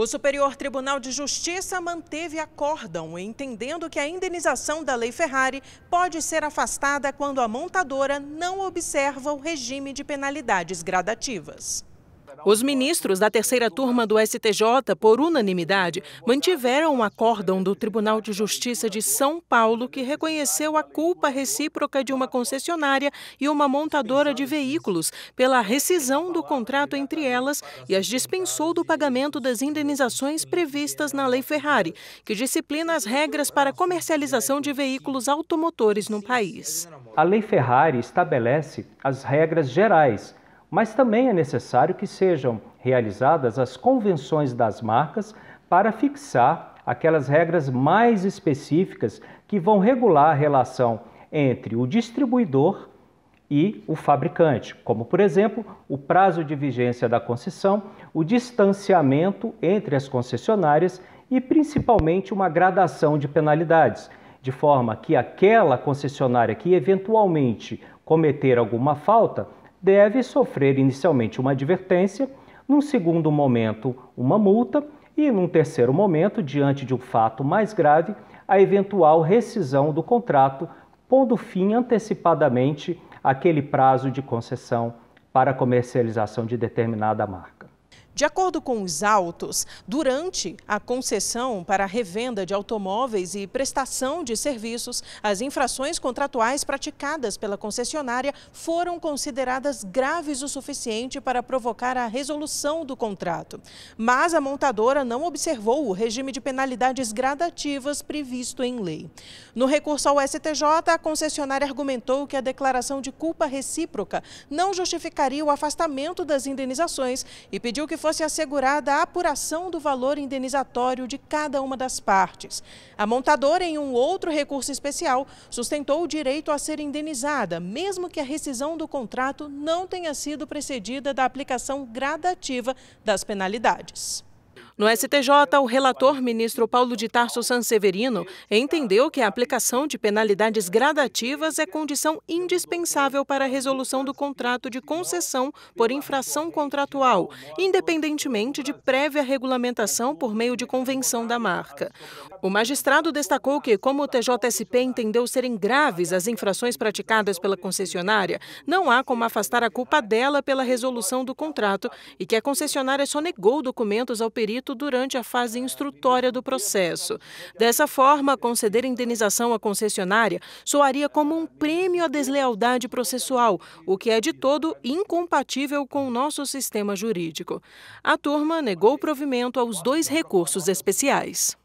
O Superior Tribunal de Justiça manteve acórdão, entendendo que a indenização da Lei Ferrari pode ser afastada quando a montadora não observa o regime de penalidades gradativas. Os ministros da terceira turma do STJ, por unanimidade, mantiveram um acórdão do Tribunal de Justiça de São Paulo que reconheceu a culpa recíproca de uma concessionária e uma montadora de veículos pela rescisão do contrato entre elas e as dispensou do pagamento das indenizações previstas na Lei Ferrari, que disciplina as regras para a comercialização de veículos automotores no país. A Lei Ferrari estabelece as regras gerais, mas também é necessário que sejam realizadas as convenções das marcas para fixar aquelas regras mais específicas que vão regular a relação entre o distribuidor e o fabricante, como, por exemplo, o prazo de vigência da concessão, o distanciamento entre as concessionárias e, principalmente, uma gradação de penalidades, de forma que aquela concessionária que eventualmente cometer alguma falta deve sofrer inicialmente uma advertência, num segundo momento uma multa e num terceiro momento, diante de um fato mais grave, a eventual rescisão do contrato, pondo fim antecipadamente àquele prazo de concessão para a comercialização de determinada marca. De acordo com os autos, durante a concessão para a revenda de automóveis e prestação de serviços, as infrações contratuais praticadas pela concessionária foram consideradas graves o suficiente para provocar a resolução do contrato. Mas a montadora não observou o regime de penalidades gradativas previsto em lei. No recurso ao STJ, a concessionária argumentou que a declaração de culpa recíproca não justificaria o afastamento das indenizações e pediu que fosse assegurada a apuração do valor indenizatório de cada uma das partes. A montadora, em um outro recurso especial, sustentou o direito a ser indenizada, mesmo que a rescisão do contrato não tenha sido precedida da aplicação gradativa das penalidades. No STJ, o relator ministro Paulo de Tarso Sanseverino entendeu que a aplicação de penalidades gradativas é condição indispensável para a resolução do contrato de concessão por infração contratual, independentemente de prévia regulamentação por meio de convenção da marca. O magistrado destacou que, como o TJSP entendeu serem graves as infrações praticadas pela concessionária, não há como afastar a culpa dela pela resolução do contrato e que a concessionária só negou documentos ao perito durante a fase instrutória do processo. Dessa forma, conceder indenização à concessionária soaria como um prêmio à deslealdade processual, o que é de todo incompatível com o nosso sistema jurídico. A turma negou provimento aos dois recursos especiais.